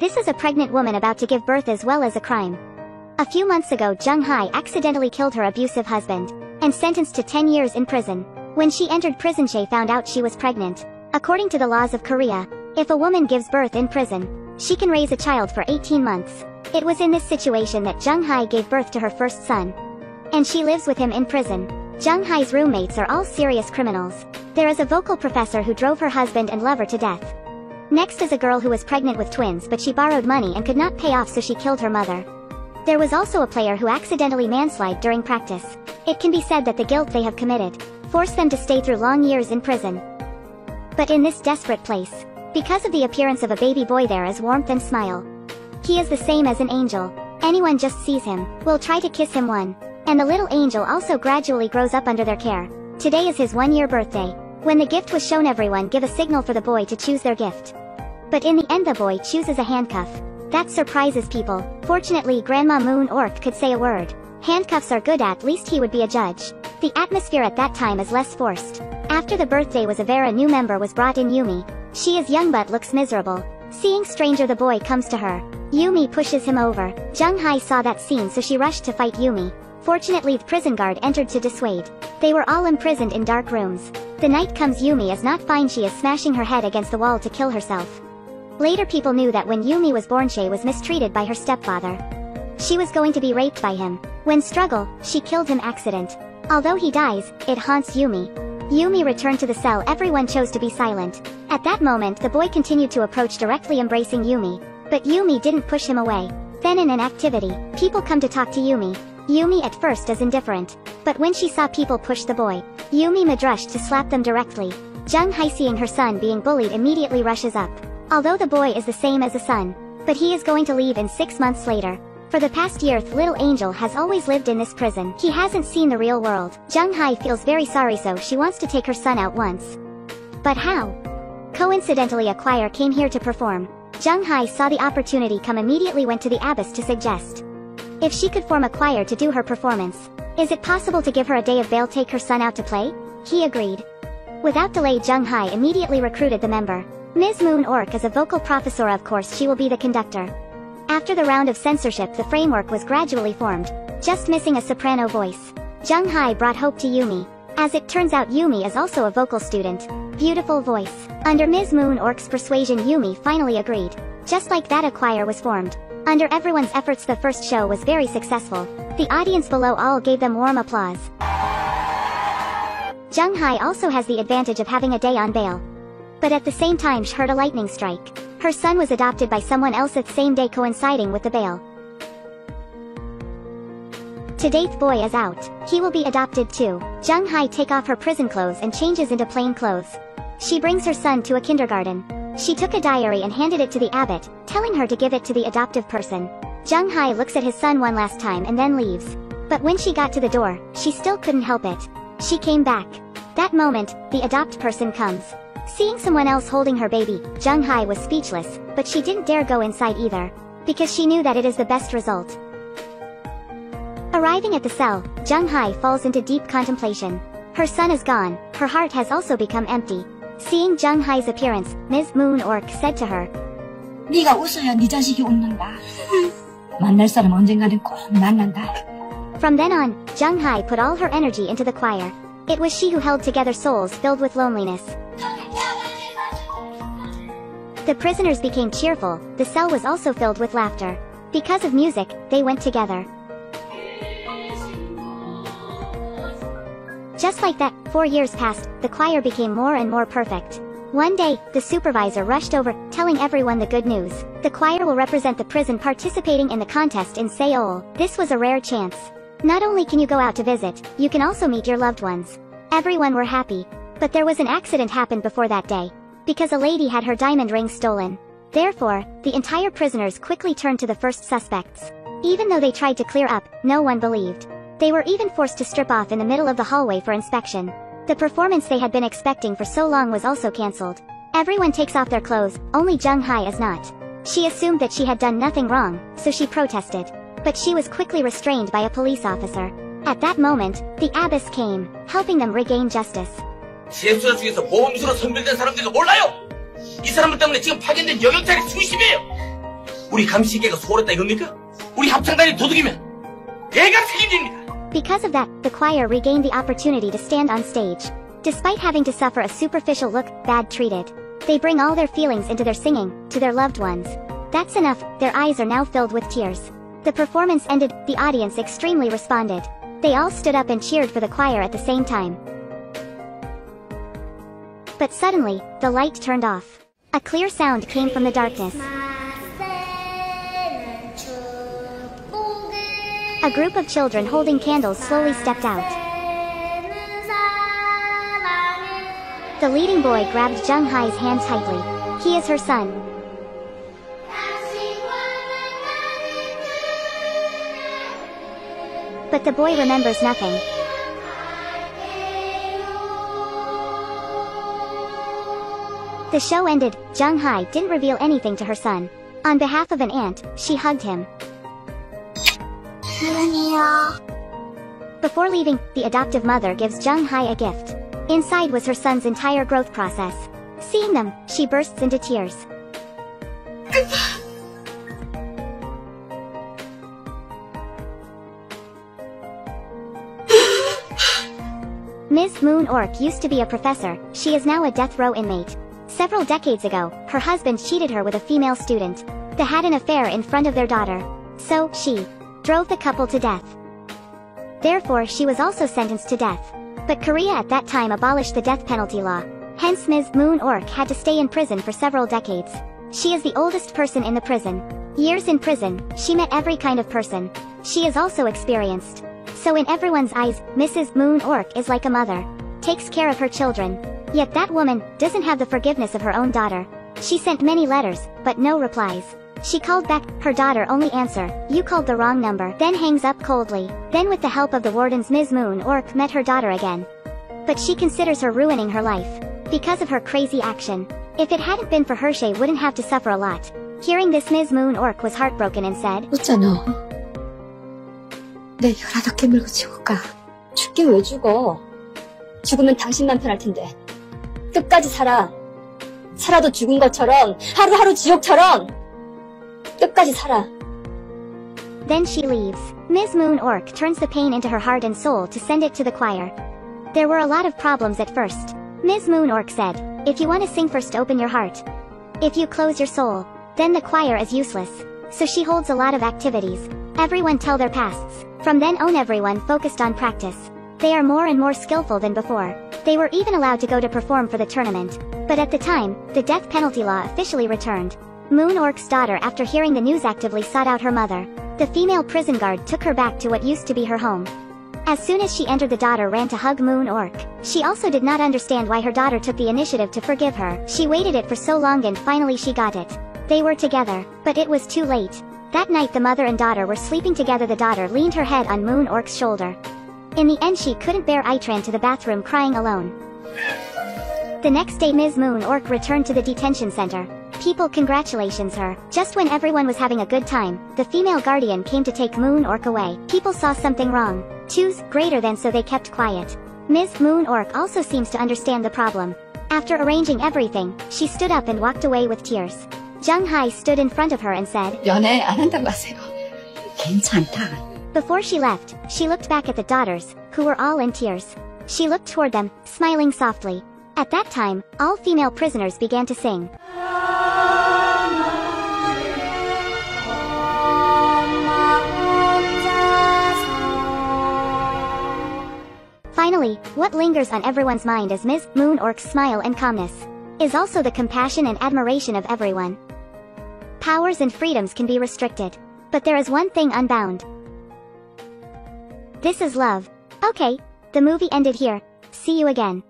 This is a pregnant woman about to give birth as well as a crime. A few months ago, Jung-hye accidentally killed her abusive husband and sentenced to 10 years in prison. When she entered prison, she found out she was pregnant. According to the laws of Korea, if a woman gives birth in prison, she can raise a child for 18 months. It was in this situation that Jung-hye gave birth to her first son, and she lives with him in prison. Jung-hye's roommates are all serious criminals. There is a vocal professor who drove her husband and lover to death. Next is a girl who was pregnant with twins, but she borrowed money and could not pay off, so she killed her mother. There was also a player who accidentally manslid during practice. It can be said that the guilt they have committed forced them to stay through long years in prison. But in this desperate place, because of the appearance of a baby boy, there is warmth and smile. He is the same as an angel. Anyone just sees him will try to kiss him one. And the little angel also gradually grows up under their care. Today is his one-year birthday. When the gift was shown, everyone gave a signal for the boy to choose their gift. But in the end, the boy chooses a handcuff. That surprises people. Fortunately, Grandma Moon Ork could say a word. Handcuffs are good, at least he would be a judge. The atmosphere at that time is less forced. After the birthday was over, a new member was brought in, Yumi. She is young but looks miserable. Seeing stranger, the boy comes to her. Yumi pushes him over. Jung-hye saw that scene, so she rushed to fight Yumi. Fortunately, the prison guard entered to dissuade. They were all imprisoned in dark rooms. The night comes. Yumi is not fine. She is smashing her head against the wall to kill herself. Later, people knew that when Yumi was born, she was mistreated by her stepfather. She was going to be raped by him. When struggle, she killed him accident. Although he dies, it haunts Yumi. Yumi returned to the cell. Everyone chose to be silent. At that moment, the boy continued to approach, directly embracing Yumi. But Yumi didn't push him away. Then in an activity, people come to talk to Yumi. Yumi at first is indifferent, but when she saw people push the boy, Yumi rushed to slap them directly. Jung-hye, seeing her son being bullied, immediately rushes up. Although the boy is the same as a son, but he is going to leave in 6 months later. For the past year, little angel has always lived in this prison. He hasn't seen the real world. Jung-hye feels very sorry, so she wants to take her son out once. But how? Coincidentally, a choir came here to perform. Jung-hye saw the opportunity come, immediately went to the abbess to suggest if she could form a choir to do her performance. Is it possible to give her a day of bail, take her son out to play? He agreed. Without delay, Jung-hye immediately recruited the member. Ms. Moon Ork is a vocal professor, of course she will be the conductor. After the round of censorship, the framework was gradually formed, just missing a soprano voice. Jung-hye brought hope to Yumi. As it turns out, Yumi is also a vocal student. Beautiful voice. Under Ms. Moon Ork's persuasion, Yumi finally agreed. Just like that, a choir was formed. Under everyone's efforts, the first show was very successful. The audience below all gave them warm applause. Jung-hye also has the advantage of having a day on bail. But at the same time, she heard a lightning strike. Her son was adopted by someone else that same day, coinciding with the bail. Today's boy is out. He will be adopted too. Jung-hye take off her prison clothes and changes into plain clothes. She brings her son to a kindergarten. She took a diary and handed it to the abbot, telling her to give it to the adoptive person. Jung-hye looks at his son one last time and then leaves. But when she got to the door, she still couldn't help it. She came back. That moment, the adopt person comes. Seeing someone else holding her baby, Jung-hye was speechless, but she didn't dare go inside either, because she knew that it is the best result. Arriving at the cell, Jung-hye falls into deep contemplation. Her son is gone, her heart has also become empty. Seeing Jung-hye's appearance, Ms. Moon Ork said to her, "네가 웃어야 네 자식이 웃는다. 만날 사람 언젠가는 꼭 만난다." From then on, Jung-hye put all her energy into the choir. It was she who held together souls filled with loneliness. The prisoners became cheerful. The cell was also filled with laughter. Because of music, they went together. Just like that, 4 years passed. The choir became more and more perfect. One day, the supervisor rushed over, telling everyone the good news. The choir will represent the prison participating in the contest in Seoul. This was a rare chance. Not only can you go out to visit, you can also meet your loved ones. Everyone were happy. But there was an accident happened before that day, because a lady had her diamond ring stolen. Therefore, the entire prisoners quickly turned to the first suspects. Even though they tried to clear up, no one believed. They were even forced to strip off in the middle of the hallway for inspection. The performance they had been expecting for so long was also cancelled. Everyone takes off their clothes, only Jung-hye is not. She assumed that she had done nothing wrong, so she protested. But she was quickly restrained by a police officer. At that moment, the abbess came, helping them regain justice. 우리 감시계가 소홀했다 이겁니까? 우리 합창단이 도둑이면 내가 책임집니다. Because of that, the choir regained the opportunity to stand on stage. Despite having to suffer a superficial look, bad treated. They bring all their feelings into their singing, to their loved ones. That's enough, their eyes are now filled with tears. The performance ended, the audience extremely responded. They all stood up and cheered for the choir at the same time. But suddenly, the light turned off. A clear sound came from the darkness. A group of children holding candles slowly stepped out. The leading boy grabbed Jung-hye's hand tightly. He is her son. But the boy remembers nothing. The show ended. Jung-hye didn't reveal anything to her son. On behalf of an aunt, she hugged him. Before leaving, the adoptive mother gives Jung-hye a gift. Inside was her son's entire growth process. Seeing them, she bursts into tears. Ms. Moon Ork used to be a professor, she is now a death row inmate. Several decades ago, her husband cheated her with a female student. They had an affair in front of their daughter. So, she drove the couple to death. Therefore, she was also sentenced to death. But Korea at that time abolished the death penalty law. Hence Ms. Moon Ork had to stay in prison for several decades. She is the oldest person in the prison. Years in prison, she met every kind of person. She is also experienced. So in everyone's eyes, Mrs. Moon Ork is like a mother. Takes care of her children. Yet that woman doesn't have the forgiveness of her own daughter. She sent many letters, but no replies. She called back, her daughter only answer, you called the wrong number, then hangs up coldly. Then with the help of the wardens Ms. Moon Ork met her daughter again. But she considers her ruining her life. Because of her crazy action. If it hadn't been for her, she wouldn't have to suffer a lot. Hearing this Ms. Moon Ork was heartbroken and said, 있잖아. 내 16개 물고 지옥 가. 죽게 왜 죽어? 죽으면 당신만 편할 텐데. 끝까지 살아. 살아도 죽은 것처럼, 하루하루 지옥처럼. Then she leaves. Ms. Moon Ork turns the pain into her heart and soul to send it to the choir. There were a lot of problems at first. Ms. Moon Ork said, if you want to sing first open your heart. If you close your soul, then the choir is useless. So she holds a lot of activities. Everyone tell their pasts. From then on everyone focused on practice. They are more and more skillful than before. They were even allowed to go to perform for the tournament. But at the time, the death penalty law officially returned. Moon Ork's daughter after hearing the news actively sought out her mother. The female prison guard took her back to what used to be her home. As soon as she entered the daughter ran to hug Moon Ork. She also did not understand why her daughter took the initiative to forgive her. She waited it for so long and finally she got it. They were together, but it was too late. That night the mother and daughter were sleeping together. The daughter leaned her head on Moon Ork's shoulder. In the end she couldn't bear it, ran to the bathroom crying alone. The next day Ms. Moon Ork returned to the detention center. People congratulations her. Just when everyone was having a good time, the female guardian came to take Moon Ork away. People saw something wrong. Two's greater than, so they kept quiet. Ms. Moon Ork also seems to understand the problem. After arranging everything, she stood up and walked away with tears. Jung-hye stood in front of her and said, 연애 안 한다고 하세요. 괜찮다. Before she left, she looked back at the daughters, who were all in tears. She looked toward them, smiling softly. At that time, all female prisoners began to sing. Finally, what lingers on everyone's mind is Ms. Moon Ork's smile and calmness. Is also the compassion and admiration of everyone. Powers and freedoms can be restricted. But there is one thing unbound. This is love. Okay, the movie ended here. See you again.